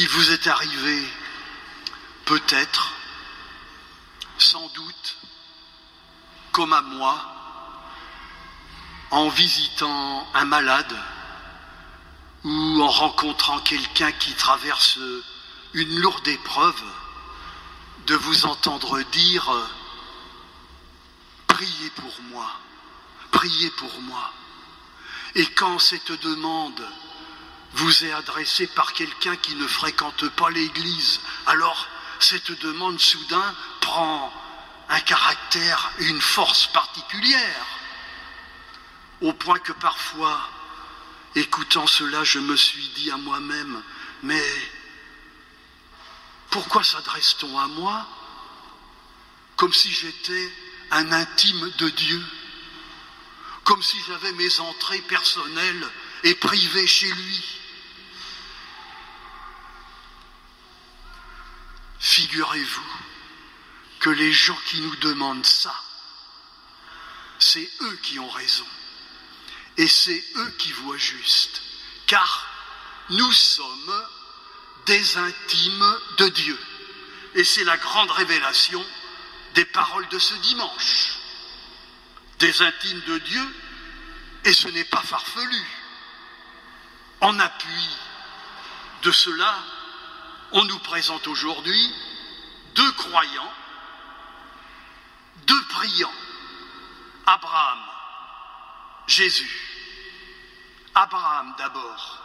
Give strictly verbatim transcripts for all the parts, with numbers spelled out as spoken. Il vous est arrivé, peut-être, sans doute, comme à moi, en visitant un malade ou en rencontrant quelqu'un qui traverse une lourde épreuve, de vous entendre dire « Priez pour moi, priez pour moi ». Et quand cette demande vous est adressée par quelqu'un qui ne fréquente pas l'Église, alors cette demande soudain prend un caractère, une force particulière, au point que parfois, écoutant cela, je me suis dit à moi-même, mais pourquoi s'adresse-t-on à moi comme si j'étais un intime de Dieu, comme si j'avais mes entrées personnelles et privées chez lui? Figurez-vous que les gens qui nous demandent ça, c'est eux qui ont raison. Et c'est eux qui voient juste, car nous sommes des intimes de Dieu. Et c'est la grande révélation des paroles de ce dimanche. Des intimes de Dieu, et ce n'est pas farfelu. En appui de cela, on nous présente aujourd'hui deux croyants, deux priants, Abraham, Jésus. Abraham d'abord,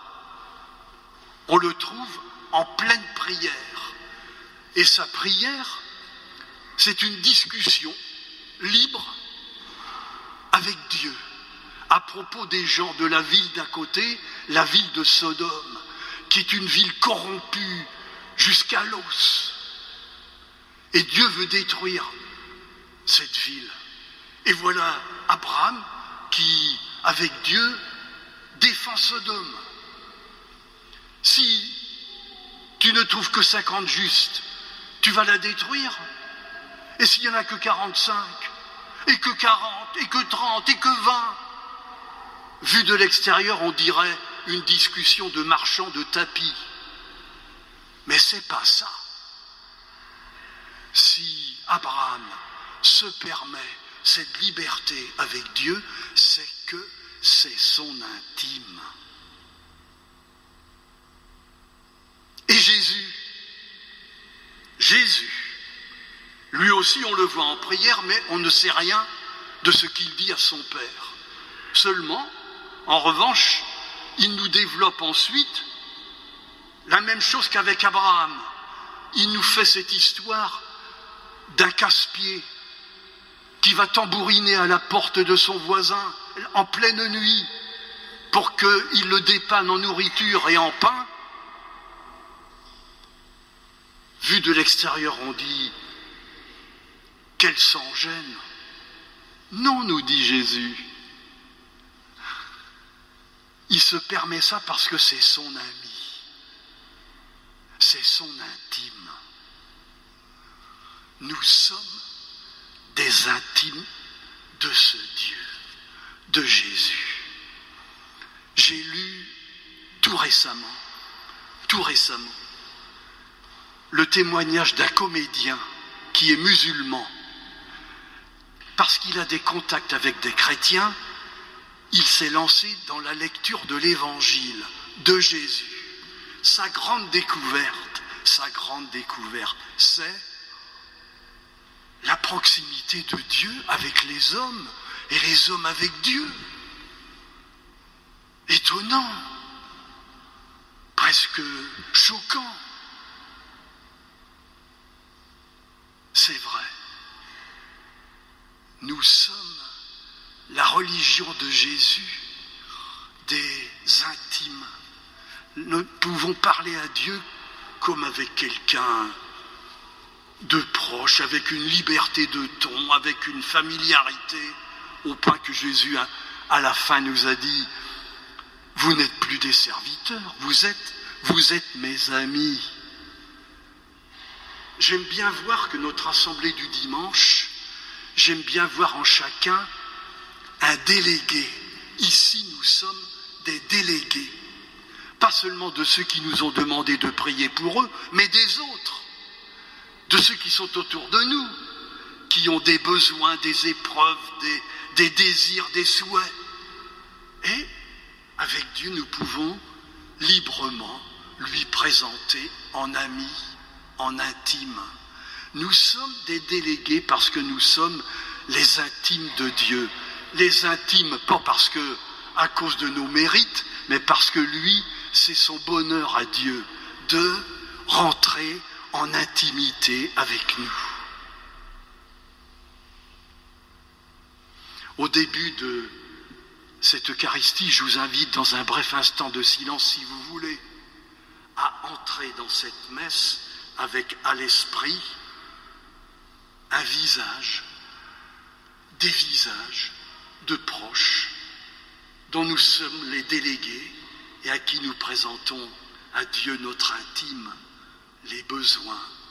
on le trouve en pleine prière. Et sa prière, c'est une discussion libre avec Dieu à propos des gens de la ville d'à côté, la ville de Sodome, qui est une ville corrompue jusqu'à l'os. Et Dieu veut détruire cette ville. Et voilà Abraham qui, avec Dieu, défend Sodome. Si tu ne trouves que cinquante justes, tu vas la détruire. Et s'il n'y en a que quarante-cinq, et que quarante, et que trente, et que vingt, vu de l'extérieur, on dirait une discussion de marchands de tapis. Mais c'est pas ça. Si Abraham se permet cette liberté avec Dieu, c'est que c'est son intime. Et Jésus, Jésus, lui aussi on le voit en prière, mais on ne sait rien de ce qu'il dit à son Père. Seulement, en revanche, il nous développe ensuite la même chose qu'avec Abraham. Il nous fait cette histoire d'un casse-pied qui va tambouriner à la porte de son voisin en pleine nuit pour qu'il le dépanne en nourriture et en pain. Vu de l'extérieur, on dit « Quel sans gêne !» Non, nous dit Jésus. Il se permet ça parce que c'est son ami. C'est son intime. Nous sommes des intimes de ce Dieu, de Jésus. J'ai lu tout récemment, tout récemment, le témoignage d'un comédien qui est musulman. Parce qu'il a des contacts avec des chrétiens, il s'est lancé dans la lecture de l'Évangile de Jésus. Sa grande découverte, sa grande découverte, c'est la proximité de Dieu avec les hommes et les hommes avec Dieu. Étonnant, presque choquant. C'est vrai, nous sommes la religion de Jésus, des intimes. Nous pouvons parler à Dieu comme avec quelqu'un de proche, avec une liberté de ton, avec une familiarité, au point que Jésus, à la fin, nous a dit « Vous n'êtes plus des serviteurs, vous êtes, vous êtes mes amis. » J'aime bien voir que notre assemblée du dimanche, j'aime bien voir en chacun un délégué. Ici, nous sommes des délégués, pas seulement de ceux qui nous ont demandé de prier pour eux, mais des autres, de ceux qui sont autour de nous, qui ont des besoins, des épreuves, des, des désirs, des souhaits. Et avec Dieu, nous pouvons librement lui présenter en amis, en intime. Nous sommes des délégués parce que nous sommes les intimes de Dieu. Les intimes, pas parce que, à cause de nos mérites, mais parce que lui, c'est son bonheur à Dieu de rentrer en intimité avec nous. Au début de cette Eucharistie, je vous invite dans un bref instant de silence, si vous voulez, à entrer dans cette messe avec à l'esprit un visage, des visages de proches dont nous sommes les délégués et à qui nous présentons à Dieu notre intime, les besoins,